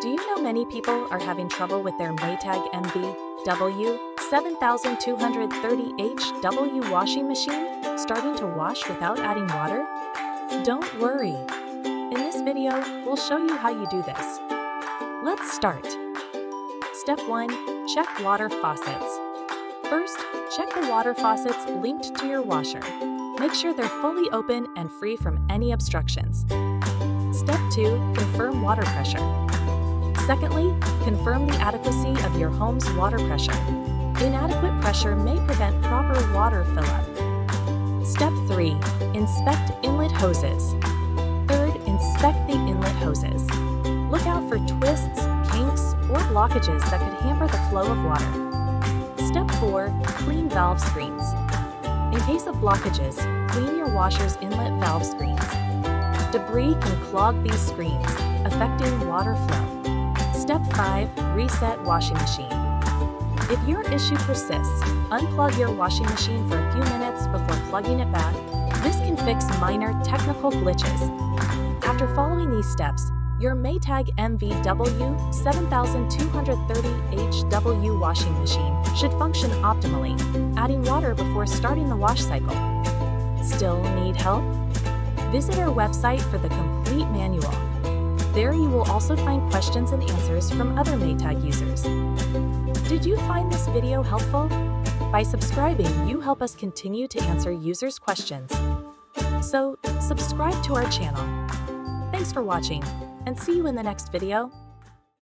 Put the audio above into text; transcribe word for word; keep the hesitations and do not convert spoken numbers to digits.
Do you know many people are having trouble with their Maytag M V W seven two three zero H W washing machine, starting to wash without adding water? Don't worry. In this video, we'll show you how you do this. Let's start. Step one. Check water faucets. First, check the water faucets linked to your washer. Make sure they're fully open and free from any obstructions. Step two. Confirm water pressure. Secondly, confirm the adequacy of your home's water pressure. Inadequate pressure may prevent proper water fill-up. Step three. Inspect inlet hoses. Third, inspect the inlet hoses. Look out for twists, kinks, or blockages that could hamper the flow of water. Step four. Clean valve screens. In case of blockages, clean your washer's inlet valve screens. Debris can clog these screens, affecting water flow. Step five. Reset washing machine. If your issue persists, unplug your washing machine for a few minutes before plugging it back. This can fix minor technical glitches. After following these steps, your Maytag M V W seven two three zero H W washing machine should function optimally, adding water before starting the wash cycle. Still need help? Visit our website for the complete manual. There you will also find questions and answers from other Maytag users. Did you find this video helpful? By subscribing, you help us continue to answer users' questions. So, subscribe to our channel. Thanks for watching, and see you in the next video.